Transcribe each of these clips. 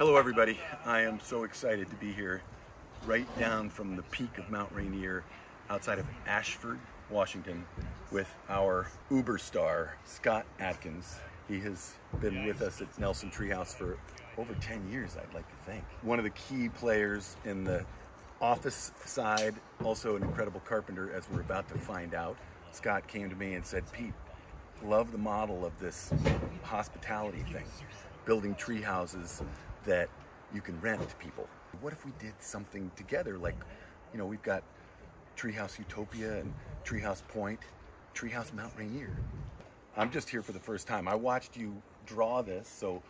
Hello everybody, I am so excited to be here right down from the peak of Mt. Rainier outside of Ashford, Washington with our Uber star, Scott Atkins. He has been with us at Nelson Treehouse for over 10 years, I'd like to think. One of the key players in the office side, also an incredible carpenter as we're about to find out. Scott came to me and said, Pete, love the model of this hospitality thing, building tree houses that you can rent to people. What if we did something together? Like, you know, we've got Treehouse Utopia and Treehouse Point, Treehouse Mount Rainier. I'm just here for the first time. I watched you draw this, so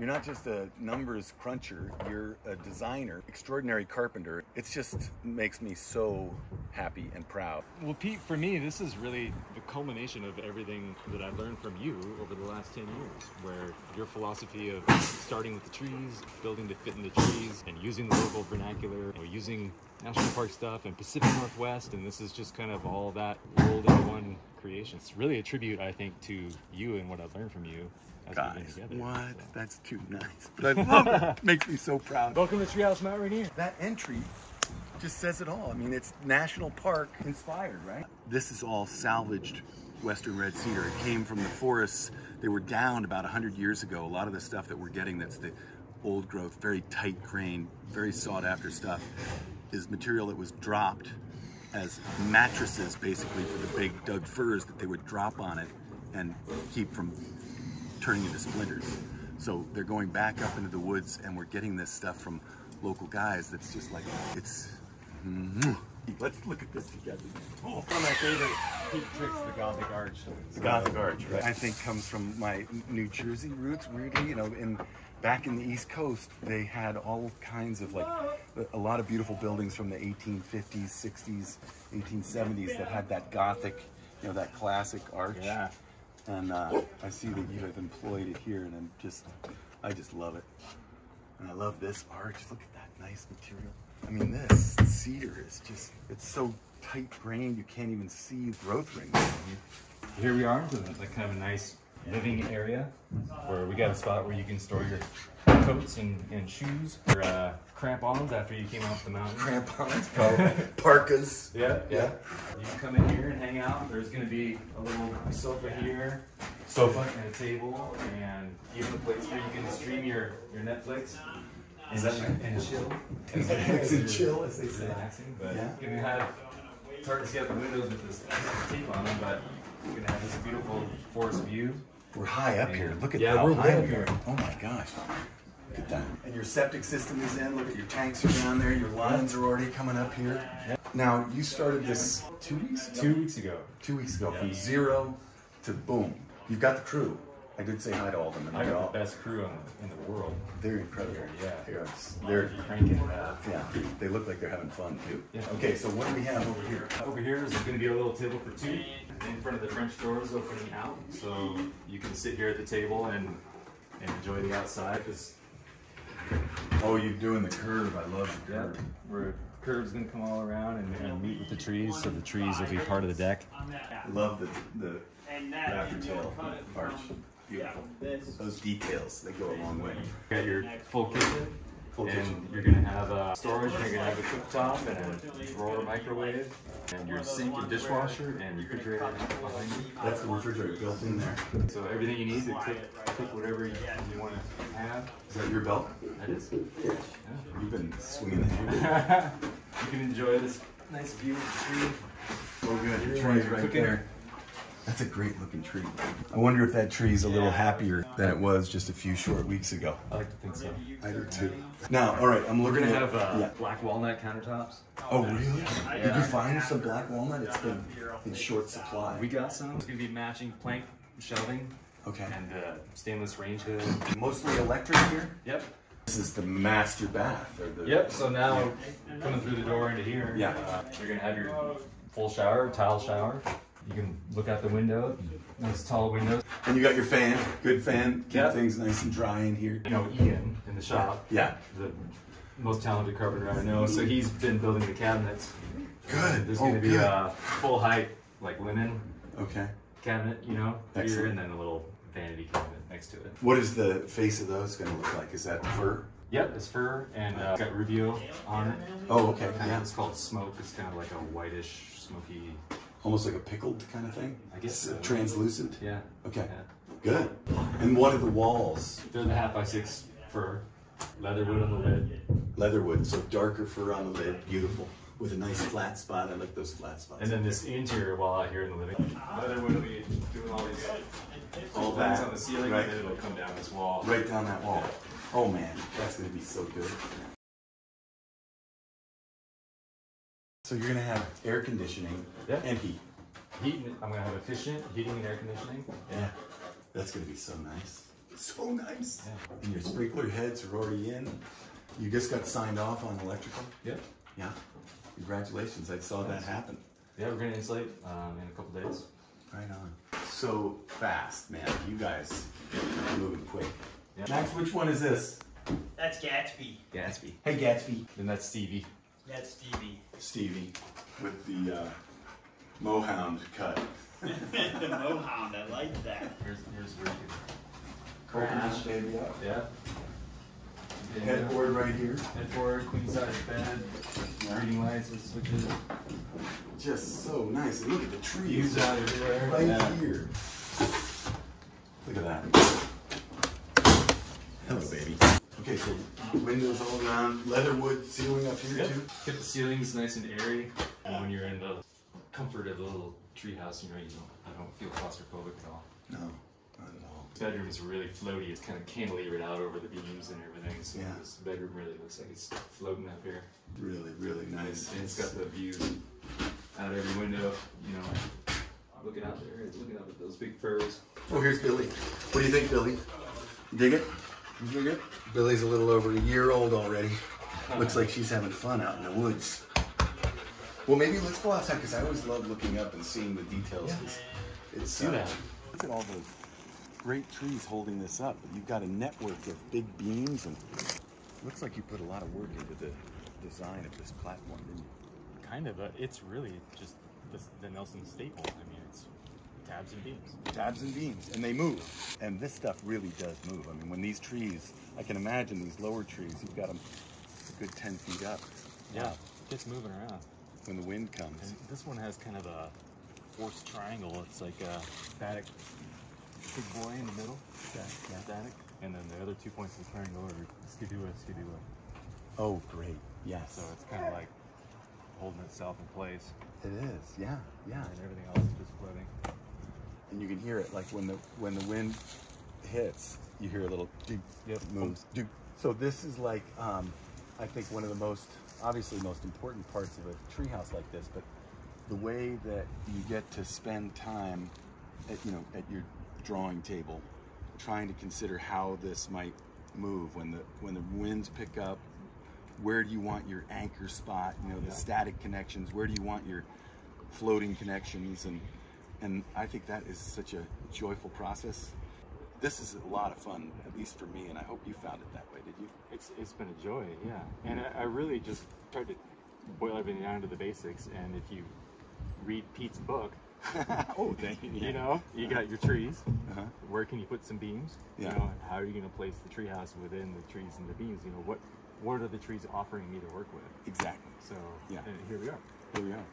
you're not just a numbers cruncher, you're a designer, extraordinary carpenter. It just makes me so happy and proud. Well, Pete, for me, this is really the culmination of everything that I learned from you over the last 10 years, where your philosophy of starting with the trees, building to fit in the trees, and using the local vernacular, you know, using national park stuff and Pacific Northwest, and this is just kind of all that rolled into one creation. It's really a tribute, I think, to you and what I've learned from you. Guys, what? So. That's too nice. But I love it. Makes me so proud. Welcome to Treehouse Mount Rainier. That entry just says it all. I mean, it's national park inspired, right? This is all salvaged western red cedar. It came from the forests. They were downed about 100 years ago. A lot of the stuff that we're getting that's the old growth, very tight grain, very sought after stuff is material that was dropped as mattresses basically for the big dug furs that they would drop on it and keep from turning into splinters. So they're going back up into the woods and we're getting this stuff from local guys that's just like, it's... Let's look at this together. Oh. One of my favorite Pete tricks, the Gothic Arch. The Gothic Arch, right? I think comes from my New Jersey roots, weirdly, you know, back in the East Coast, they had all kinds of, like, a lot of beautiful buildings from the 1850s, 60s, 1870s that had that Gothic, you know, that classic arch. Yeah. And I see that you have employed it here, and I just love it. And I love this arch. Look at that nice material. I mean, this cedar is just—it's so tight grained you can't even see growth rings. Here we are, so it's like kind of a nice living area where we got a spot where you can store your coats and shoes, your crampons after you came off the mountain. Crampons, probably. Parkas. Yeah. You can come in here and hang out. There's going to be a little sofa here, sofa and a table, and even a place where you can stream your Netflix. Is that and chill? Netflix and chill, as they say. Relaxing, but yeah. You can have. It's hard to see out the windows with this tape on them, but you can have this beautiful forest view. We're high up here. Look at that. Yeah, we're high up here. Oh my gosh. Look at that. And your septic system is in. Look at your tanks are down there. Your lines are already coming up here. Yeah. Now, you started this 2 weeks ago? 2 weeks ago. 2 weeks ago. Yeah. From zero to boom. You've got the crew. I did say hi to all of them. And I got the best crew in the world. They're incredible. Yeah. They're cranking it up. Yeah. They look like they're having fun, too. Yeah. Okay, so what do we have over here? Over here is going to be a little table for two in front of the French doors opening out. So you can sit here at the table and enjoy the outside. Oh, you're doing the curve. I love the curve. Yeah. Curve's going to come all around and meet with the trees, so the trees will be part of the deck. Love the aftertail arch. Beautiful. Those details, they go a long way. You got your full kitchen. And you're going to have a storage, and you're going to have a cooktop and a drawer microwave, and your sink and dishwasher and refrigerator behind you. That's the refrigerator built in there. So everything you need to cook whatever you want to have. Is that your belt? That is. Yeah. You've been swinging that. You can enjoy this nice view of the tree. Oh, good. The tree's right there. That's a great looking tree. I wonder if that tree's a little happier than it was just a few short weeks ago. I like to think so. I do too. Now, all right, I'm looking at... We're going to have black walnut countertops. Oh, really? Yeah. Did you find some black walnut? It's been in short supply. We got some. It's going to be matching plank shelving. Okay. And stainless range hood. Mostly electric here? Yep. This is the master bath. Or the... Yep, so now coming through the door into here, you're going to have your full shower, tile shower. You can look out the window, nice tall windows. And you got your fan, good fan, keep things nice and dry in here. You know Ian in the shop, the most talented carpenter I know, so he's been building the cabinets. Good. There's going to be a full height, like linen cabinet, you know, here, and then a little vanity cabinet next to it. What is the face of those going to look like? Is that fur? Yep, it's fur, and it's got Rubio on it. Oh, okay. Yeah, it's called Smoke. It's kind of like a whitish, smoky... Almost like a pickled kind of thing? I guess so. Translucent? Yeah. Okay. Yeah. Good. And what are the walls? They're the 5x6 fur. Leatherwood on the lid. Leatherwood, so darker fur on the lid. Beautiful. With a nice flat spot. I like those flat spots. And then this interior wall out here in the living room. Leatherwood will be doing all these things on the ceiling, right. And then it'll come down this wall. Right down that wall. Oh man, that's going to be so good. So you're going to have air conditioning and heat. I'm going to have efficient heating and air conditioning. Yeah. That's going to be so nice. So nice. Yeah. And your sprinkler heads are already in. You just got signed off on electrical. Yep. Yeah. Congratulations. I saw that happen. Yeah, we're going to insulate in a couple days. Right on. So fast, man. You guys are moving quick. Yeah. Max, which one is this? That's Gatsby. Gatsby. Hey, Gatsby. And that's Stevie. That's Stevie. Stevie with the Mohound cut. The Mohound. I like that. Here's Ricky. Crash, baby, up. Yeah. Headboard right here. Headboard, queen size bed, reading lights with switches. Just so nice. And look at the trees. Views out everywhere. Right here. Look at that. Hello, baby. Okay, so windows all around, leatherwood ceiling up here too. Get the ceilings nice and airy. And when you're in the comfort of a little treehouse, you know, I don't feel claustrophobic at all. No. The bedroom is really floaty. It's kind of cantilevered out over the beams and everything. So this bedroom really looks like it's floating up here. Really, really nice. And it's got the view out every window. You know, looking out there, looking out at those big firs. Oh, here's Billy. What do you think, Billy? Dig it? You dig it? Billy's a little over a year old already. Looks like she's having fun out in the woods. Well, maybe let's go outside because I always love looking up and seeing the details. Yeah. It's look at all those great trees holding this up. You've got a network of big beams, and it looks like you put a lot of work into the design of this platform, didn't you? Kind of. It's really just the Nelson staple. I mean, it's tabs and beams. Tabs and beams, and they move. And this stuff really does move. I mean, when these trees, I can imagine these lower trees, you've got them a good 10 feet up. Yeah, it gets moving around. When the wind comes. And this one has kind of a forced triangle. It's like a static. Big boy in the middle, static, and then the other 2 points of the triangle are skidoo. Oh, great! Yes. So it's kind of like holding itself in place. It is, yeah. And everything else is just floating. And you can hear it, like when the wind hits, you hear a little doop. Yep. Moves. Doop. So this is like, I think one of the most important parts of a treehouse like this. But the way that you get to spend time, at your drawing table, trying to consider how this might move when the winds pick up. Where do you want your anchor spot? The static connections. Where do you want your floating connections? And I think that is such a joyful process. This is a lot of fun, at least for me, and I hope you found it that way. Did you? It's been a joy, yeah. And I really just tried to boil everything down to the basics. And if you read Pete's book. Oh, thank you. Yeah. You got your trees. Where can you put some beams? Yeah. How are you going to place the treehouse within the trees and the beams? What are the trees offering me to work with? Exactly. So here we are. Here we are.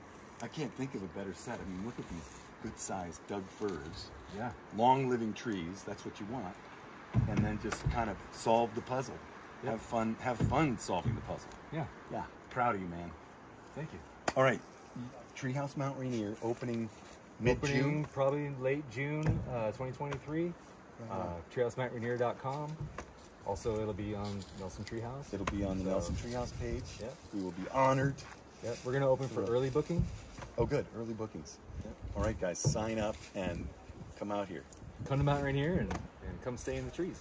I can't think of a better set. I mean, look at these good-sized Doug firs. Yeah. Long living trees. That's what you want. And then just kind of solve the puzzle. Yep. Have fun solving the puzzle. Yeah. Yeah. Proud of you, man. Thank you. All right. Treehouse Mount Rainier opening. Mid-June, probably late June 2023. TreehouseMountRainier.com. Also, it'll be on Nelson Treehouse. It'll be on the Nelson Treehouse page. Yep. We will be honored. Yep. We're going to open for early booking. Oh, good. Early bookings. Yep. All right, guys. Sign up and come out here. Come to Mt. Rainier and come stay in the trees.